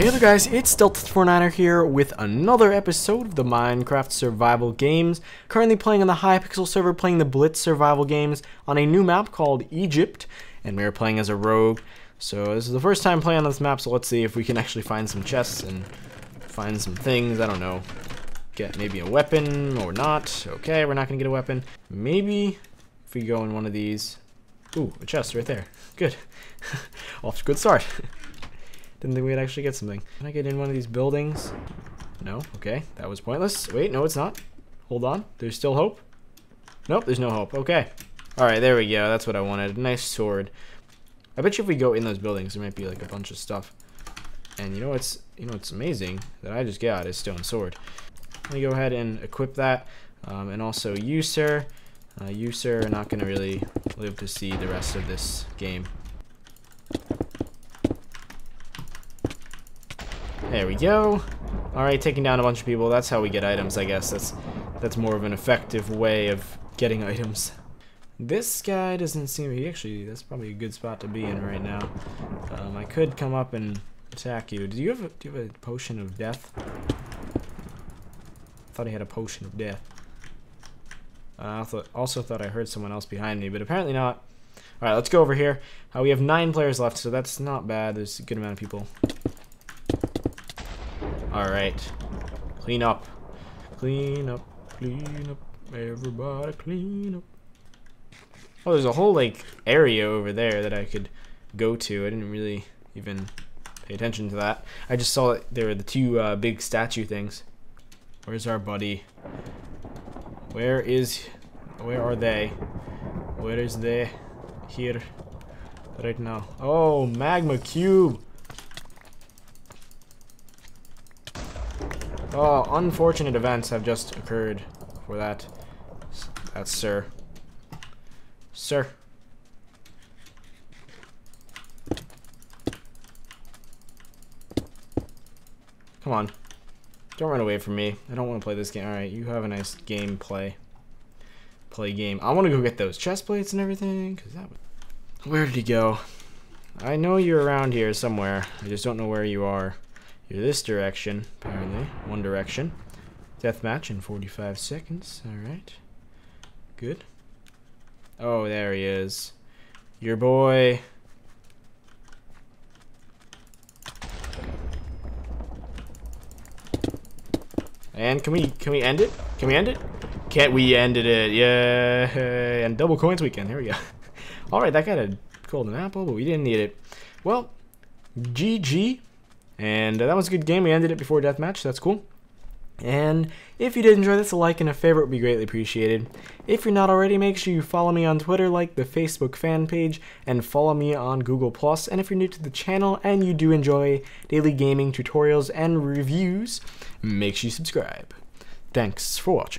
Hey there guys, it's Delta49er here with another episode of the Minecraft Survival Games. Currently playing on the Hypixel server, playing the Blitz Survival Games on a new map called Egypt, and we are playing as a rogue. So this is the first time playing on this map, so let's see if we can actually find some chests and find some things, I don't know. Get maybe a weapon or not. Okay, we're not gonna get a weapon. Maybe if we go in one of these. Ooh, a chest right there. Good. Off to a good start. Didn't think we'd actually get something. Can I get in one of these buildings? No, okay, that was pointless. Wait, no, it's not. Hold on, there's still hope? Nope, there's no hope, okay. All right, there we go, that's what I wanted, a nice sword. I bet you if we go in those buildings, there might be like a bunch of stuff. And you know what's amazing that I just got is stone sword. Let me go ahead and equip that. And also you, sir. You, sir, are not gonna really live to see the rest of this game. There we go. All right, taking down a bunch of people. That's how we get items, I guess. That's more of an effective way of getting items. This guy doesn't seem... That's probably a good spot to be in right now. I could come up and attack you. Do you have a potion of death? I thought he had a potion of death. I also thought I heard someone else behind me, but apparently not. All right, let's go over here. We have 9 players left, so that's not bad. There's a good amount of people. Alright, clean up, everybody clean up. Oh, there's a whole, like, area over there that I could go to. I didn't really even pay attention to that. I just saw that there were the two big statue things. Where's our buddy? Where are they? Where is they? Here, right now. Oh, Magma Cube! Oh, unfortunate events have just occurred for that. That's sir. Sir. Come on. Don't run away from me. I don't want to play this game. Alright, you have a nice game play. I want to go get those chest plates and everything. Where did he go? I know you're around here somewhere. I just don't know where you are. You're this direction, apparently. One direction. Deathmatch in 45 seconds. Alright. Good. Oh, there he is. Your boy. And can we end it? Can we end it? Can't we end it? Yeah. And double coins weekend. Here we go. Alright, that got a golden apple, but we didn't need it. Well, GG. And that was a good game. We ended it before deathmatch, so that's cool. And if you did enjoy this, a like and a favorite would be greatly appreciated. If you're not already, make sure you follow me on Twitter, like the Facebook fan page, and follow me on Google+. And if you're new to the channel and you do enjoy daily gaming tutorials and reviews, make sure you subscribe. Thanks for watching.